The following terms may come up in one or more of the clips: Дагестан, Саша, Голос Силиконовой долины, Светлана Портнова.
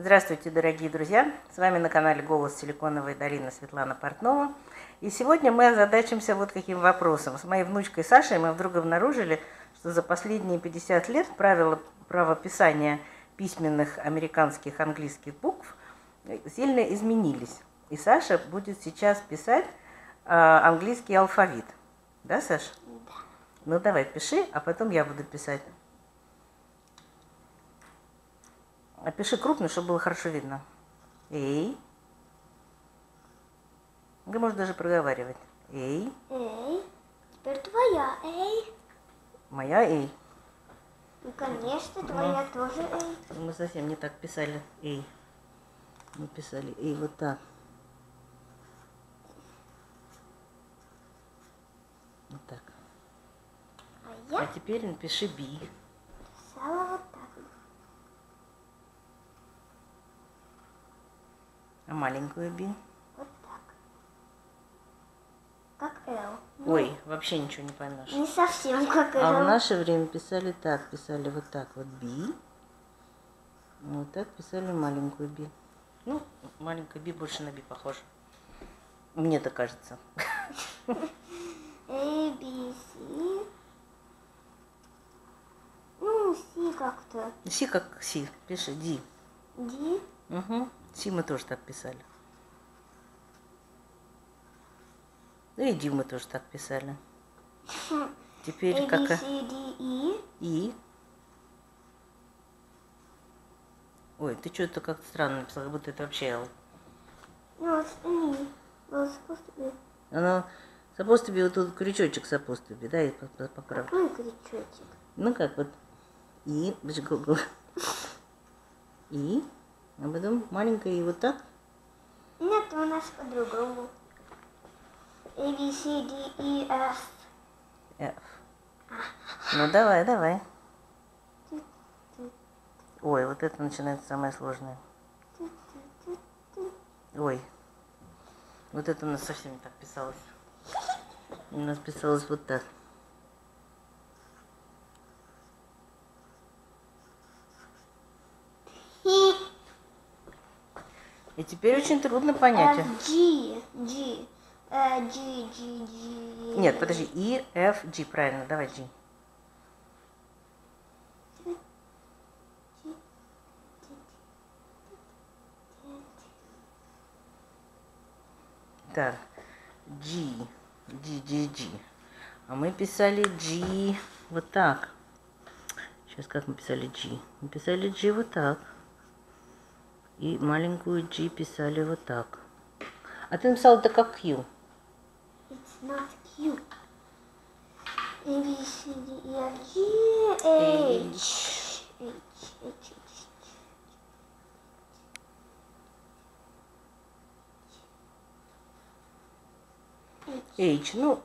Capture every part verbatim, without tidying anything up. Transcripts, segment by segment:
Здравствуйте, дорогие друзья! С вами на канале Голос Силиконовой долины Светлана Портнова. И сегодня мы озадачимся вот каким вопросом. С моей внучкой Сашей мы вдруг обнаружили, что за последние пятьдесят лет правила правописания письменных американских английских букв сильно изменились. И Саша будет сейчас писать английский алфавит. Да, Саша? Да. Ну давай, пиши, а потом я буду писать. А пиши крупно, чтобы было хорошо видно. Эй. Ты можешь даже проговаривать. Эй. Эй. Теперь твоя эй. Моя эй. Ну конечно, твоя ну, тоже эй. Мы совсем не так писали эй. Мы писали эй вот так. Вот так. А, я... а теперь напиши би. Писала вот так. А маленькую би? Вот так. Как Л. Ну, ой, вообще ничего не поймешь. Не совсем как Л. А в наше время писали так, писали вот так вот би. Вот так писали маленькую би. Ну, маленькая би больше на би похожа. Мне так кажется. A, B, C. Ну, Си как-то. Си как Си. Пиши Ди. Ди? Угу. Си мы тоже так писали. Ну и Ди мы тоже так писали. Теперь как... И. И. Ой, ты что-то как-то странно написала, как будто это вообще Л. Ну, вот И. Оно... Supposed to be, вот тут крючочек supposed to be, да, и поправлю. Какой крючочек? Ну как вот. И, и, а потом маленькая и вот так. Нет, у нас по-другому. A, B, C, D, E, F. F. Ну давай, давай. Ой, вот это начинается самое сложное. Ой. Вот это у нас совсем не так писалось. У нас писалось вот так. И теперь очень трудно понять. G, G, G, G, G. Нет, подожди. E, F, G, правильно. Давай G. Так. G. G, G, G. А мы писали G вот так. Сейчас как мы писали G? Мы писали G вот так. И маленькую G писали вот так. А ты написал это как Q. It's not Q. A, B, C, D, E, F, G, H. H, H, H, H. H, ну,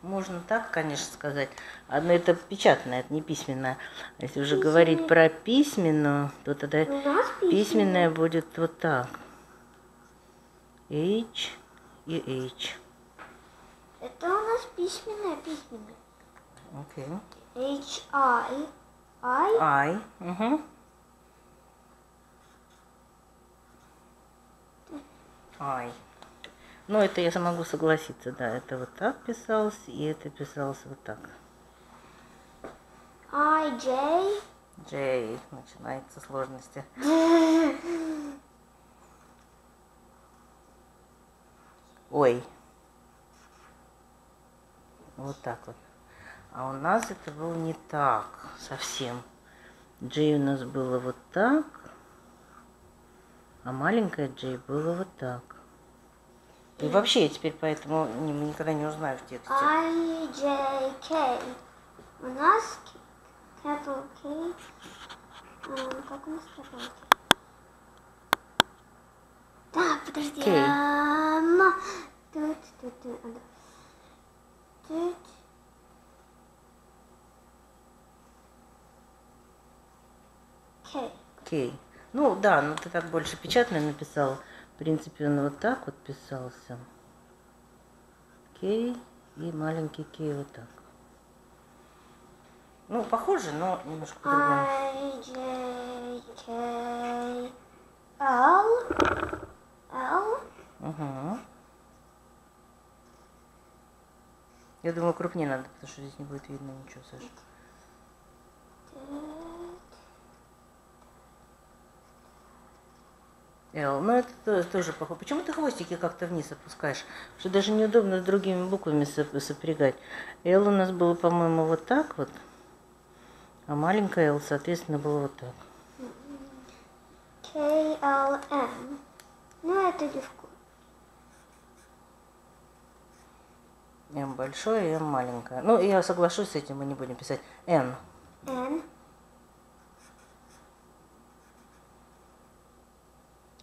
можно так, конечно, сказать. Одно это печатное, это не письменное. Если уже письменное. Говорить про письменную, то тогда письменное. Письменное будет вот так. H и H. Это у нас письменное, письменное. Окей. Okay. H, I, I. I, угу. I. Ну, это я могу согласиться, да, это вот так писалось, и это писалось вот так. I, J. J, начинаются сложности. Ой. Вот так вот. А у нас это было не так совсем. J у нас было вот так, а маленькая J было вот так. И вообще я теперь поэтому никогда не узнаю в тексте. I, J, K. У нас capital K. Как у нас capital K? Да, подожди. Тут, тут, тут. Тут. K. K. Ну да, но ты так больше печатное написала. В принципе, он вот так вот писался. Кей и маленький кей вот так. Ну, похоже, но немножко по-другому. I, J, K, Ау. Ау. Угу. Я думаю, крупнее надо, потому что здесь не будет видно ничего, Саша. Л. Ну это тоже плохо. Почему ты хвостики как-то вниз опускаешь? Что даже неудобно с другими буквами сопрягать. Л у нас было, по-моему, вот так вот. А маленькая L, соответственно, было вот так. K L M. Ну, это легко. М большое, М маленькое. Ну, я соглашусь с этим, мы не будем писать. N. N.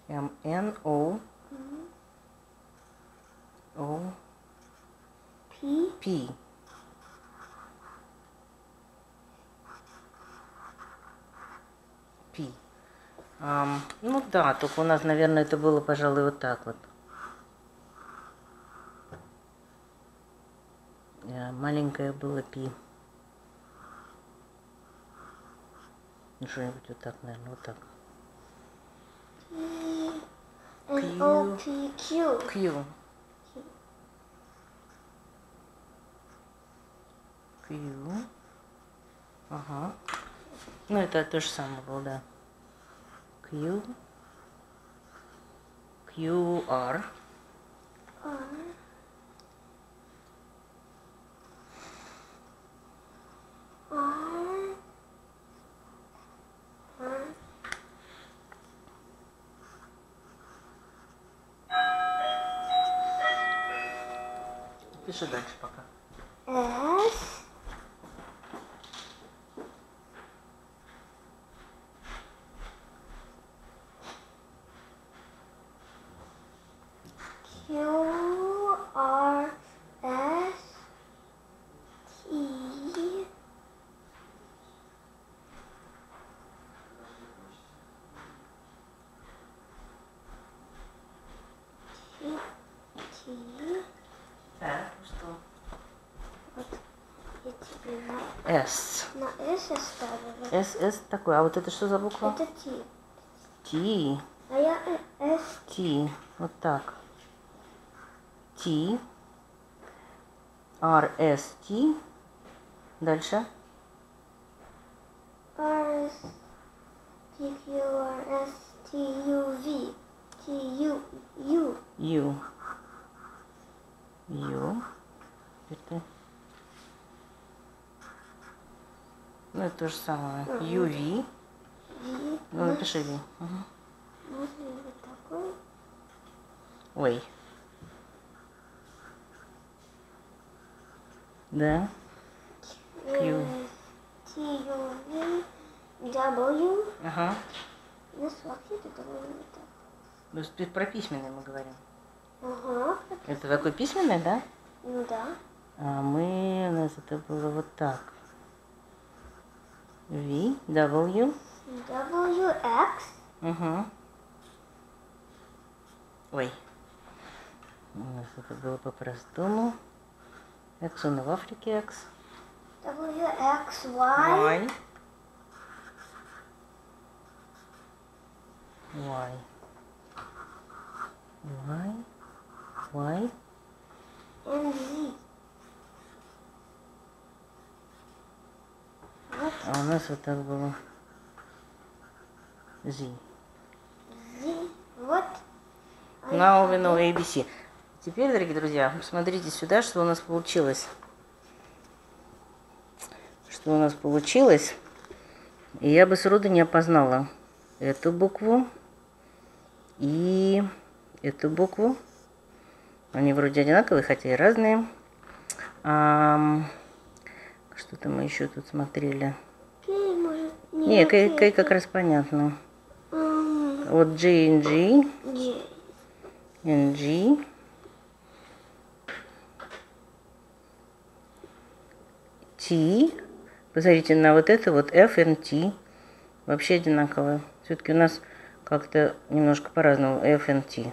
M, N, O. Mm-hmm. O. P. P. P. Um, ну да, только у нас, наверное, это было, пожалуй, вот так вот. Yeah, маленькое было P. Ну, что-нибудь вот так, наверное, вот так. Q. O, P, Q. Q. Q. Ага. Ну, это то же самое было, да. Q. Q, R. R. Пиши дальше пока. S. Q, R, S, T, T, T. Так, что? Вот я тебе на S. На S оставила. S, S такой. А вот это что за буква? Это T. T. А я S. T. Вот так. T. R, S, T. Дальше. R, S, T, Q, R, S, T, U, V. T, U, U. U. Ю. Это... Ну, это то же самое. Ю, Ви. Ну, напиши Ви. Можно вот такой? Ой. Да. Ю. Ти, Ю, Ви. Дабл-ю. Ага. У нас вообще-то довольно так. Ну, теперь про письменные мы говорим. Ага. Это такой письменный, да? Ну да. А мы, у нас это было вот так. V, W. W, X. Угу. Ой. У нас это было по-простому. X, он в Африке, X. W, X, Y. Y. Y. Y. Y. And Z. А у нас вот так было. Z. Z. Вот. Now we know A B C. Теперь, дорогие друзья, посмотрите сюда, что у нас получилось. Что у нас получилось. И я бы сроду не опознала эту букву и эту букву. Они вроде одинаковые, хотя и разные. А, что-то мы еще тут смотрели. Кей, может, не, не кей, кей, кей как раз понятно. Mm. Вот G, N G. G. N G. T. Посмотрите на вот это вот F, N, T. Вообще одинаковые. Все-таки у нас как-то немножко по-разному. F, N, T.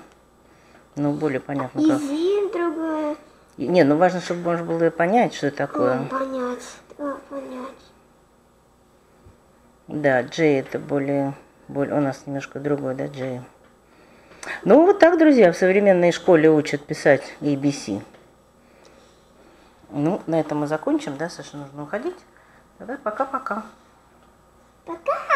Ну, более понятно. И зим другое. Не, ну важно, чтобы можно было понять, что это такое. Понять, да, понять. Да, J это более, более... У нас немножко другой, да, J. Ну, вот так, друзья, в современной школе учат писать эй би си. Ну, на этом мы закончим, да, Саша, нужно уходить. Тогда пока-пока. Пока! -пока. Пока.